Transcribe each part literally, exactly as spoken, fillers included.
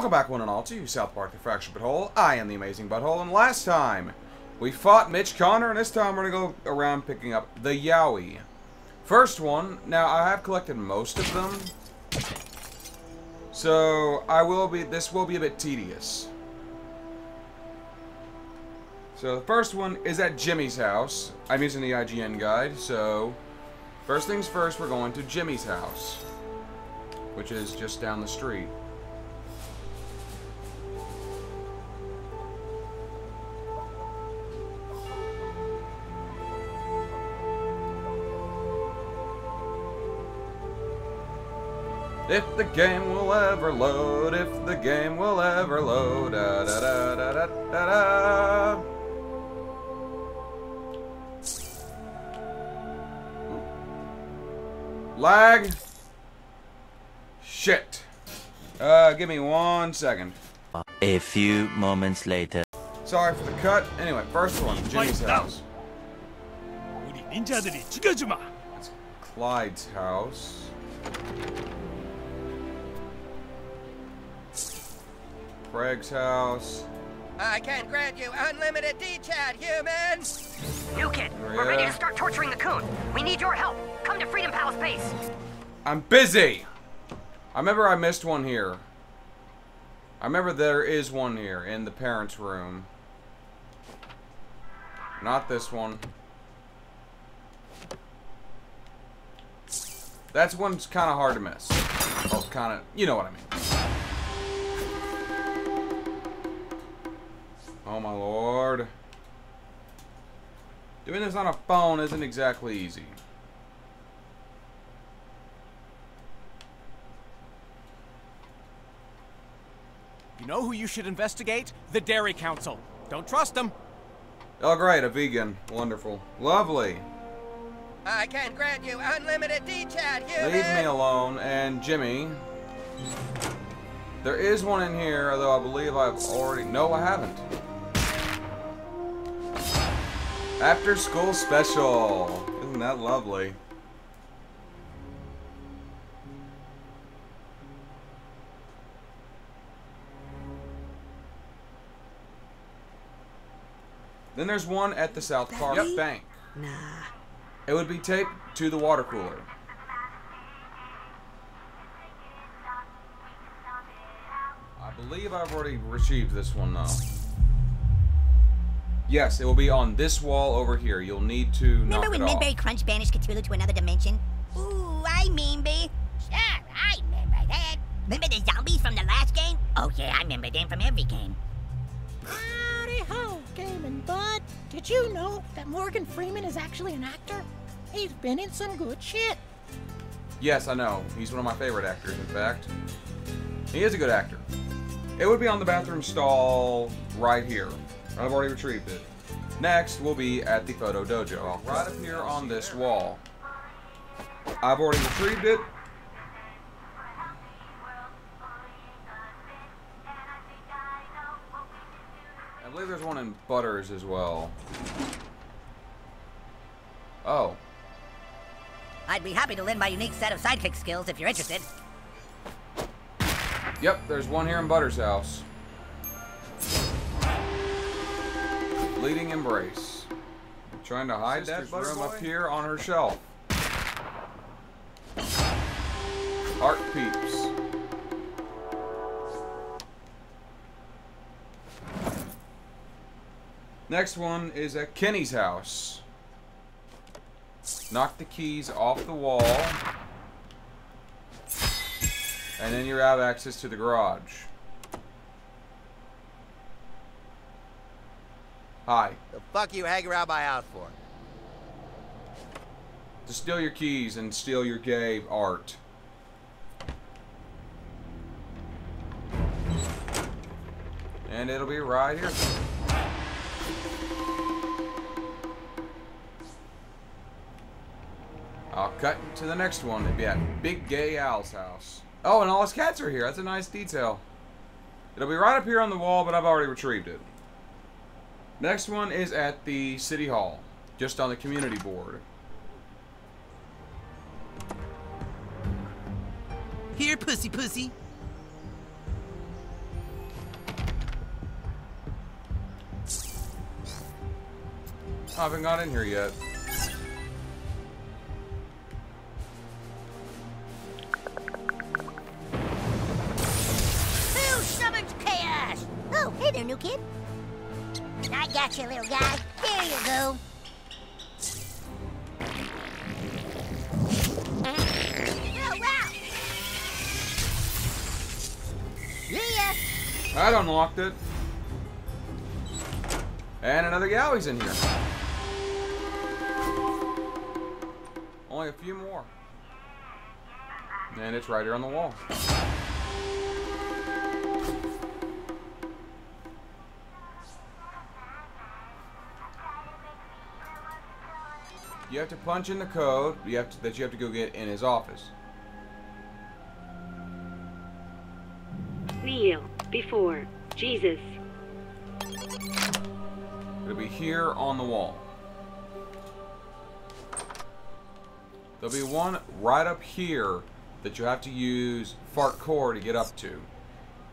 Welcome back one and all to South Park the Fractured Butthole. I am the Amazing Butthole, and last time we fought Mitch Connor, and this time we're going to go around picking up the Yaoi. First one, now I have collected most of them, so I will be, this will be a bit tedious. So the first one is at Jimmy's house. I'm using the I G N guide, so first things first, we're going to Jimmy's house, which is just down the street. If the game will ever load, if the game will ever load, da da da da da da da. Lag. Shit. Uh, give me one second. A few moments later. Sorry for the cut. Anyway, first one, Jimmy's house. It's Clyde's house. Craig's house. I can't grant you unlimited D-chat, humans! You kid, yeah. We're ready to start torturing the coon. We need your help. Come to Freedom Palace base. I'm busy. I remember I missed one here. I remember there is one here in the parents' room. Not this one. That's one's kind of hard to miss. Well, kind of, you know what I mean. Oh my lord. Doing this on a phone isn't exactly easy. You know who you should investigate? The Dairy Council. Don't trust them. Oh great, a vegan. Wonderful. Lovely. I can grant you unlimited D-chat, human. Leave me alone. And Jimmy. There is one in here, although I believe I've already... No, I haven't. After school special. Isn't that lovely? Then there's one at the South Park Bank. Nah. It would be taped to the water cooler. I believe I've already received this one though. Yes, it will be on this wall over here. You'll need to knock it off. Remember when Midbury Crunch banished Cthulhu to another dimension? Ooh, I remember. Sure, I remember that. Remember the zombies from the last game? Oh yeah, I remember them from every game. Howdy ho, Gaming Bud. Did you know that Morgan Freeman is actually an actor? He's been in some good shit. Yes, I know. He's one of my favorite actors, in fact. He is a good actor. It would be on the bathroom stall right here. I've already retrieved it. Next, we'll be at the photo dojo, right up here on this wall. I've already retrieved it. I believe there's one in Butters as well. Oh. I'd be happy to lend my unique set of sidekick skills if you're interested. Yep, there's one here in Butters' house. Bleeding embrace. I'm trying to hide that room up here on her shelf. Art peeps. Next one is at Kenny's house. Knock the keys off the wall. And then you have access to the garage. Hi. The fuck you hang around my house for? To steal your keys and steal your gay art. And it'll be right here. I'll cut to the next one. It'll be at Big Gay Al's house. Oh, and all his cats are here. That's a nice detail. It'll be right up here on the wall, but I've already retrieved it. Next one is at the City Hall, just on the community board. Here, pussy pussy. haven't got in here yet. Who summons chaos? Oh, hey there, new kid. I got you, little guy. There you go. Oh, wow. Yeah. That unlocked it. And another Yaoi's in here. Only a few more. And it's right here on the wall. You have to punch in the code you have to, that you have to go get in his office. Kneel before Jesus. It'll be here on the wall. There'll be one right up here that you have to use FART Core to get up to.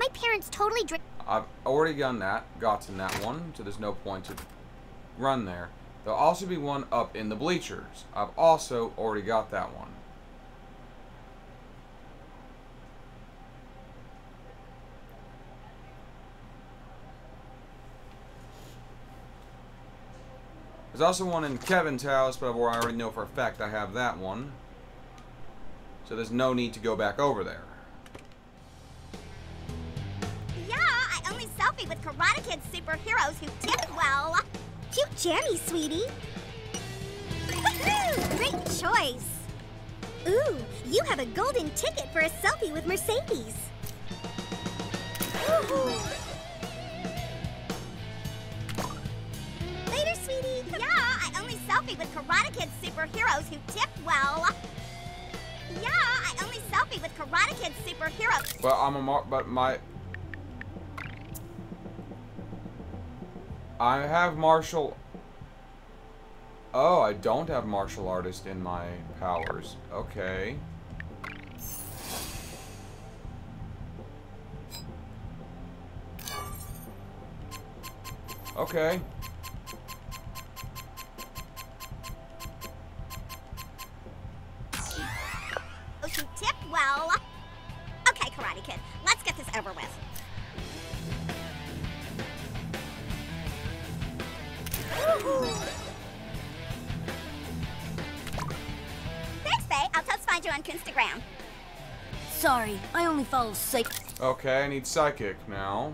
My parents totally dri- I've already done that, gotten that one, so there's no point to run there. There'll also be one up in the bleachers. I've also already got that one. There's also one in Kevin's house, but I already know for a fact I have that one. So there's no need to go back over there. Yeah, I only selfie with Karate Kid superheroes who did well. Cute jammy, sweetie. Woohoo! Great choice. Ooh, you have a golden ticket for a selfie with Mercedes. Ooh. Later, sweetie. Yeah, I only selfie with Karate Kid superheroes who tip well. Yeah, I only selfie with Karate Kid superheroes. But I'm a mar but my. I have martial... Oh, I don't have martial artist in my powers. Okay. Okay. Oh, she tipped well. Okay, Karate Kid, let's get this over with. Thanks, Faye. I'll just find you on Coonstagram. Sorry, I only follow psychic. Okay, I need psychic now.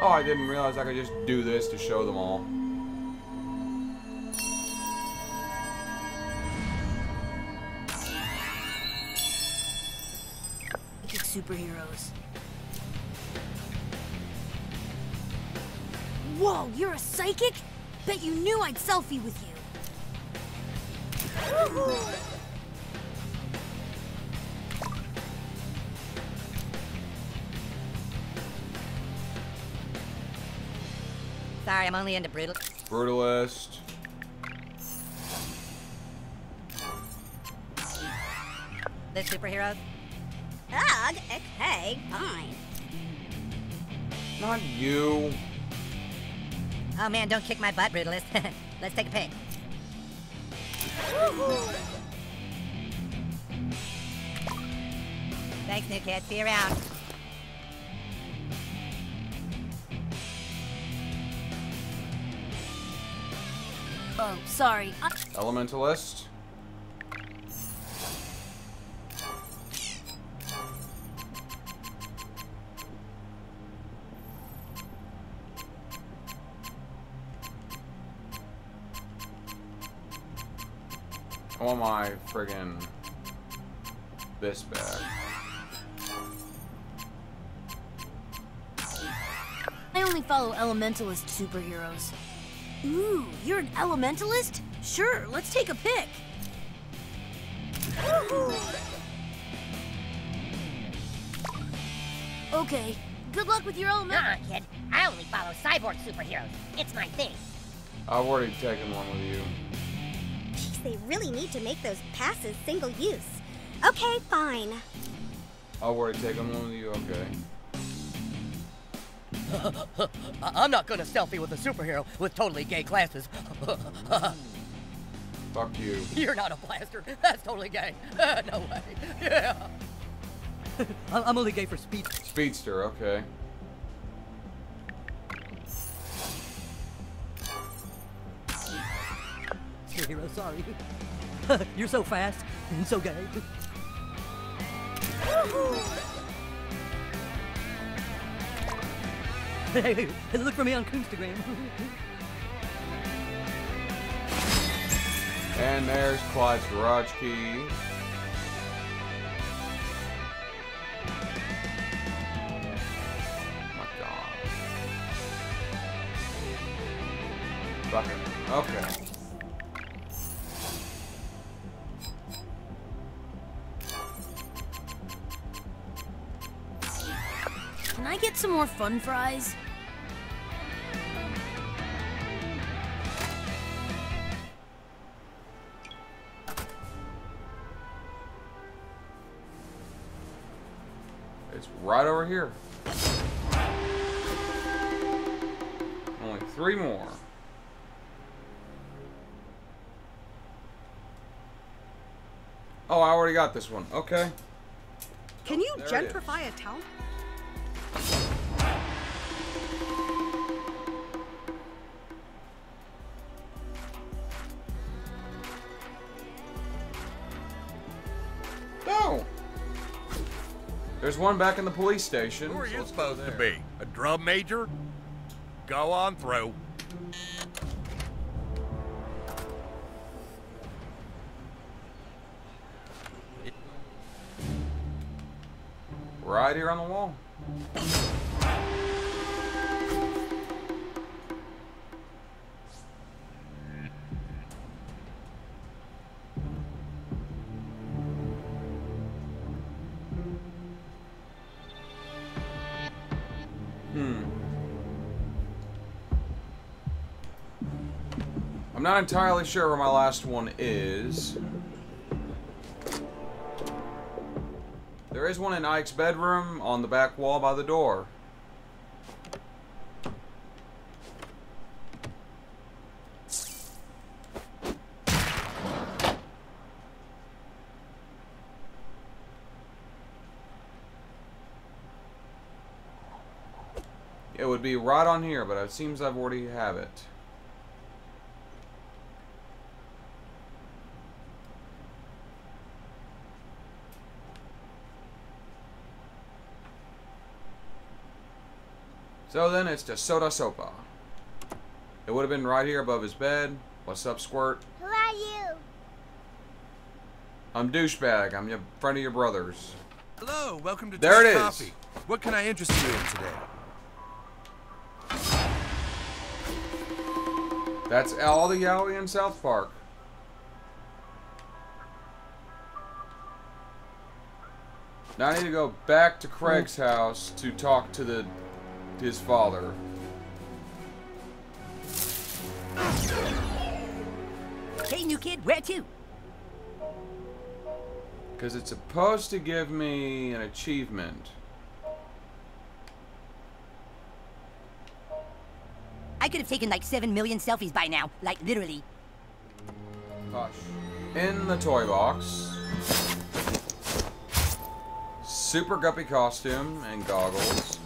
Oh, I didn't realize I could just do this to show them all. Superheroes. Whoa, you're a psychic? Bet you knew I'd selfie with you. Sorry, I'm only into brutal. Brutalist. The superheroes. Ugh, okay, fine. Not you. Oh man, don't kick my butt, Brutalist. Let's take a pic. Thanks, new kid. See you around. Oh, sorry. I Elementalist. I want my friggin' this bag. I only follow elementalist superheroes. Ooh, you're an elementalist? Sure, let's take a pic. Okay, good luck with your elemental. Nah, kid. I only follow cyborg superheroes. It's my thing. I've already taken one with you. They really need to make those passes single use. Okay, fine. I've already taken one with you, okay. I'm not gonna selfie with a superhero with totally gay glasses. Fuck you. You're not a blaster. That's totally gay. No way. Yeah. I'm only gay for speedster. Speedster, okay. Hero, sorry. You're so fast and so gay. Hey, look for me on Coonstagram. And there's Clyde's garage key. Oh my God. Fuck it. Okay. Some more fun fries. It's right over here. Only three more. Oh, I already got this one. Okay. Can you gentrify a town? There's one back in the police station. Who are you supposed to be? A drum major? Go on through. Right here on the wall. I'm not entirely sure where my last one is. There is one in Ike's bedroom on the back wall by the door. It would be right on here, but it seems I've already have it. So then it's to Soda Sopa. It would have been right here above his bed. What's up, Squirt? Who are you? I'm Douchebag. I'm your friend of your brother's. Hello, welcome to There It Is. Coffee. What can I interest you in today? That's all the Yaoi in South Park. Now I need to go back to Craig's house to talk to the his father. Hey, new kid, where to? Because it's supposed to give me an achievement. I could have taken like seven million selfies by now, like literally. Hush. In the toy box. Super guppy costume and goggles.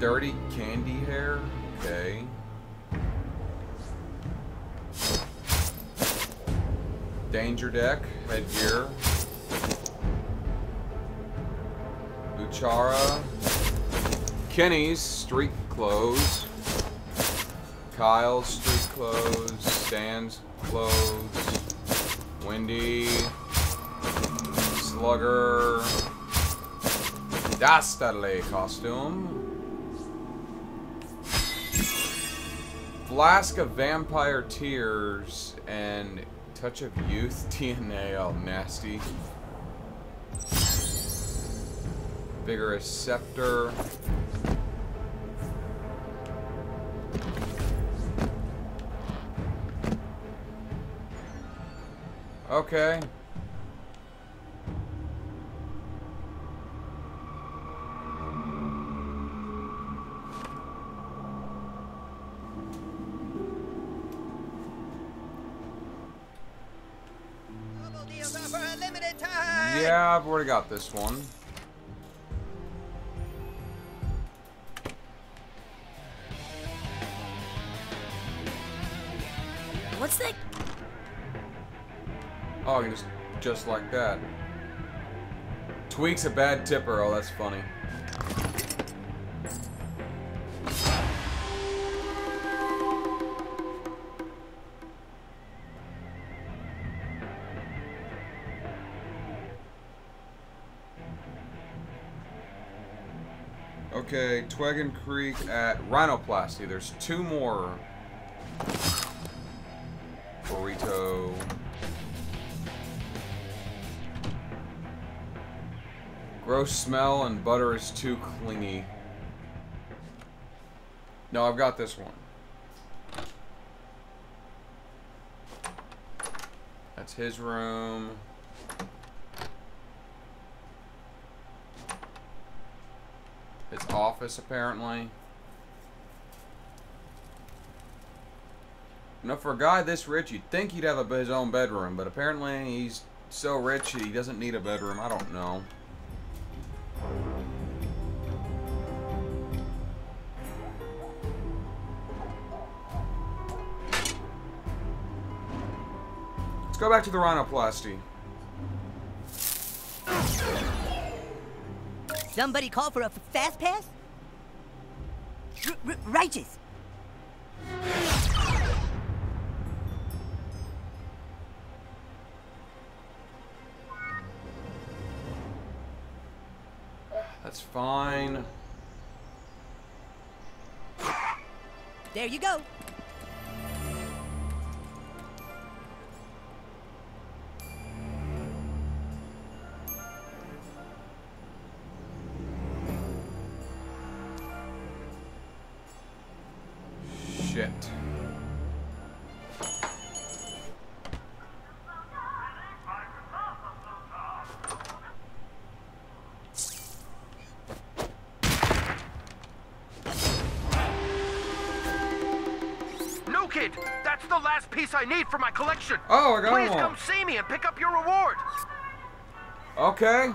Dirty candy hair? Okay. Danger deck, headgear. Luchara. Kenny's street clothes. Kyle's street clothes. Stan's clothes. Wendy. Slugger. Dastale costume. Flask of Vampire Tears and Touch of Youth D N A, all nasty. Vigorous Scepter. Okay. Yeah, I've already got this one. What's that? Oh, you just just like that. Tweak's a bad tipper. Oh, that's funny. Okay, Twiggan Creek at Rhinoplasty. There's two more. Burrito. Gross smell and butter is too clingy. No, I've got this one. That's his room. His office, apparently. Now, for a guy this rich, you'd think he'd have a, his own bedroom, but apparently he's so rich he doesn't need a bedroom. I don't know. Let's go back to the rhinoplasty. Somebody call for a fast pass? R- righteous. That's fine. There you go. Shit. No, kid. That's the last piece I need for my collection. Oh, I got one. Please come see me and pick up your reward. Okay.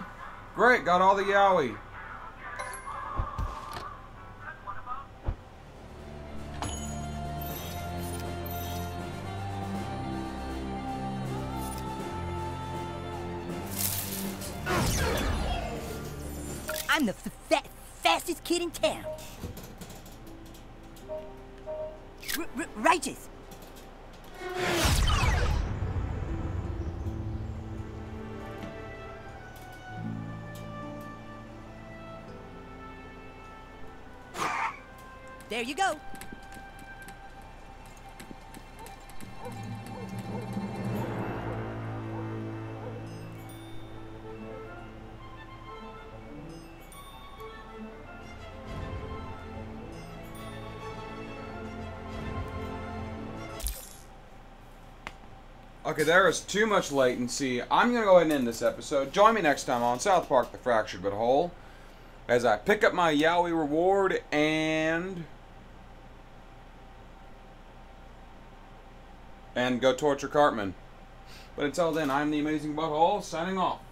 Great. Got all the Yaoi. I'm the f fa fastest kid in town. R r righteous. There you go. Okay, there is too much latency. I'm going to go ahead and end this episode. Join me next time on South Park the Fractured Butthole as I pick up my Yaoi reward and... and go torture Cartman. But until then, I'm the Amazing Butthole, signing off.